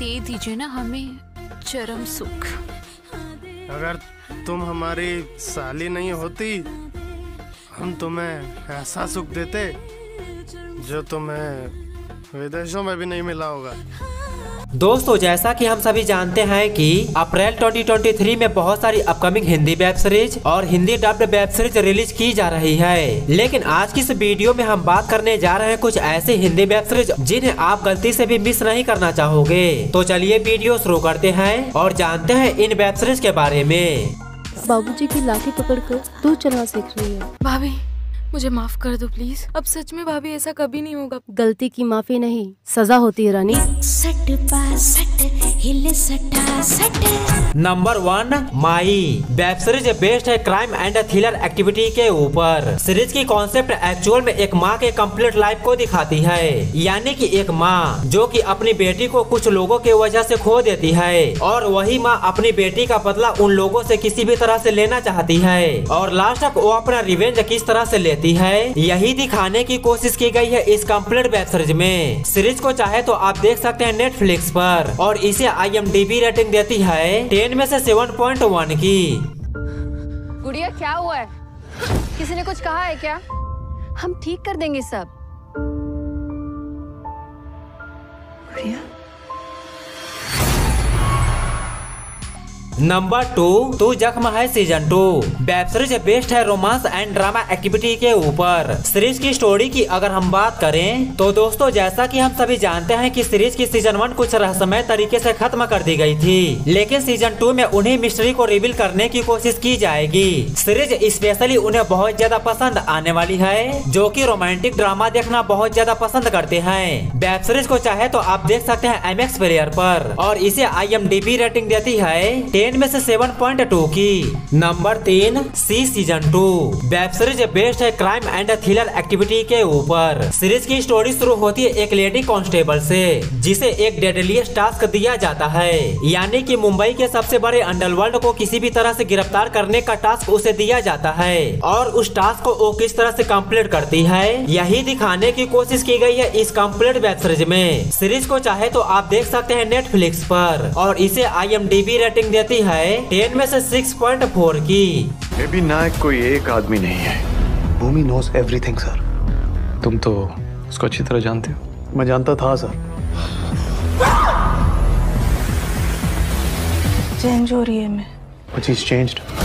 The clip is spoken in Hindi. दे दीजिए ना हमें चरम सुख। अगर तुम हमारी साली नहीं होती हम तुम्हें ऐसा सुख देते जो तुम्हें विदेशों में भी नहीं मिला होगा। दोस्तों जैसा कि हम सभी जानते हैं कि अप्रैल 2023 में बहुत सारी अपकमिंग हिंदी वेब सीरीज और Hindi dubbed web series release की जा रही है, लेकिन आज की इस वीडियो में हम बात करने जा रहे हैं कुछ ऐसी हिंदी वेब सीरीज जिन्हें आप गलती से भी मिस नहीं करना चाहोगे। तो चलिए वीडियो शुरू करते हैं और जानते हैं इन वेब सीरीज के बारे में। बाबूजी की लाठी पकड़कर तू चलना सीख रही है। भाभी मुझे माफ कर दो प्लीज, अब सच में भाभी ऐसा कभी नहीं होगा। गलती की माफी नहीं, सजा होती है रानी। Number 1 my web series based है क्राइम एंड थ्रिलर एक्टिविटी के ऊपर। सीरीज की कॉन्सेप्ट एक्चुअल में एक माँ के कंप्लीट लाइफ को दिखाती है, यानी कि एक माँ जो कि अपनी बेटी को कुछ लोगों के वजह से खो देती है और वही माँ अपनी बेटी का बदला उन लोगों से किसी भी तरह से लेना चाहती है और लास्ट तक वो अपना रिवेंज किस तरह से लेती है यही दिखाने की कोशिश की गई है इस कंप्लीट वेब सीरीज में। सीरीज को चाहे तो आप देख सकते हैं नेटफ्लिक्स पर और इसे IMDb रेटिंग देती है 10 में से 7.1 की। गुड़िया क्या हुआ है? किसी ने कुछ कहा है क्या? हम ठीक कर देंगे सब। गुड़िया? नंबर 2 तू जख्म है सीजन 2 वेब सीरीज बेस्ड है रोमांस एंड ड्रामा एक्टिविटी के ऊपर। सीरीज की स्टोरी की अगर हम बात करें तो दोस्तों जैसा कि हम सभी जानते हैं कि सीरीज की सीजन 1 कुछ रहस्यमय तरीके से खत्म कर दी गई थी, लेकिन सीजन 2 में उन्हीं मिस्ट्री को रिवील करने की कोशिश की जाएगी। सीरीज स्पेशली उन्हें बहुत ज्यादा पसंद आने वाली है जो कि रोमांटिक ड्रामा देखना बहुत ज्यादा पसंद करते हैं। वेब सीरीज को चाहे तो आप देख सकते हैं MX प्लेयर पर और इसे IMDb रेटिंग देती है 10 में से 7.2 की। Number 3 see season 2 web series based है क्राइम एंड थ्रिलर एक्टिविटी के ऊपर। सीरीज की स्टोरी शुरू होती है एक लेडी कांस्टेबल से जिसे एक डेडलिएस्ट टास्क दिया जाता है, यानी कि मुंबई के सबसे बड़े अंडरवर्ल्ड को किसी भी तरह से गिरफ्तार करने का टास्क उसे दिया जाता है और उस टास्क को वो किस तरह से कम्प्लीट करती है यही दिखाने की कोशिश की गई है इस कम्प्लीट वेब सीरीज में। सीरीज को चाहे तो आप देख सकते हैं नेटफ्लिक्स पर और इसे IMDb रेटिंग देती है 10 में से 6.4 की। बेबी नायक कोई एक आदमी नहीं है। Bhumi knows everything sir. तुम तो उसको अच्छी तरह जानते हो। मैं जानता था सर। चेंज हो रही है मैं। But she's changed.